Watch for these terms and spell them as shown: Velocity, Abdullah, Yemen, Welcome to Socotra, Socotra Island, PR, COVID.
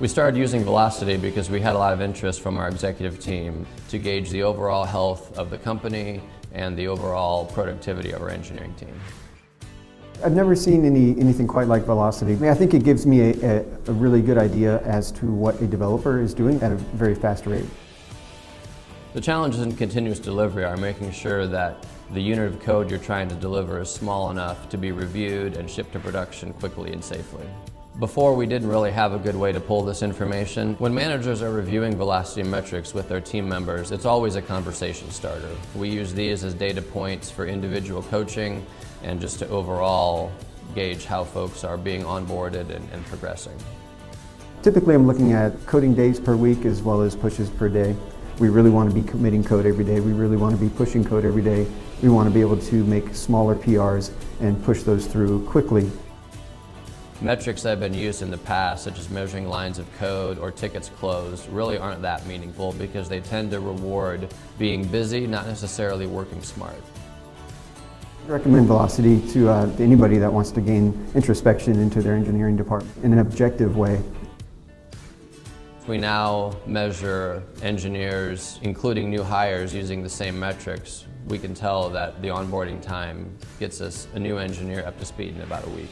We started using Velocity because we had a lot of interest from our executive team to gauge the overall health of the company and the overall productivity of our engineering team. I've never seen anything quite like Velocity. I mean, I think it gives me a really good idea as to what a developer is doing at a very fast rate. The challenges in continuous delivery are making sure that the unit of code you're trying to deliver is small enough to be reviewed and shipped to production quickly and safely. Before, we didn't really have a good way to pull this information. When managers are reviewing velocity metrics with their team members, it's always a conversation starter. We use these as data points for individual coaching and just to overall gauge how folks are being onboarded and progressing. Typically, I'm looking at coding days per week as well as pushes per day. We really want to be committing code every day. We really want to be pushing code every day. We want to be able to make smaller PRs and push those through quickly. Metrics that have been used in the past, such as measuring lines of code or tickets closed, really aren't that meaningful because they tend to reward being busy, not necessarily working smart. I recommend Velocity to anybody that wants to gain introspection into their engineering department in an objective way. We now measure engineers, including new hires, using the same metrics. We can tell that the onboarding time gets us a new engineer up to speed in about a week.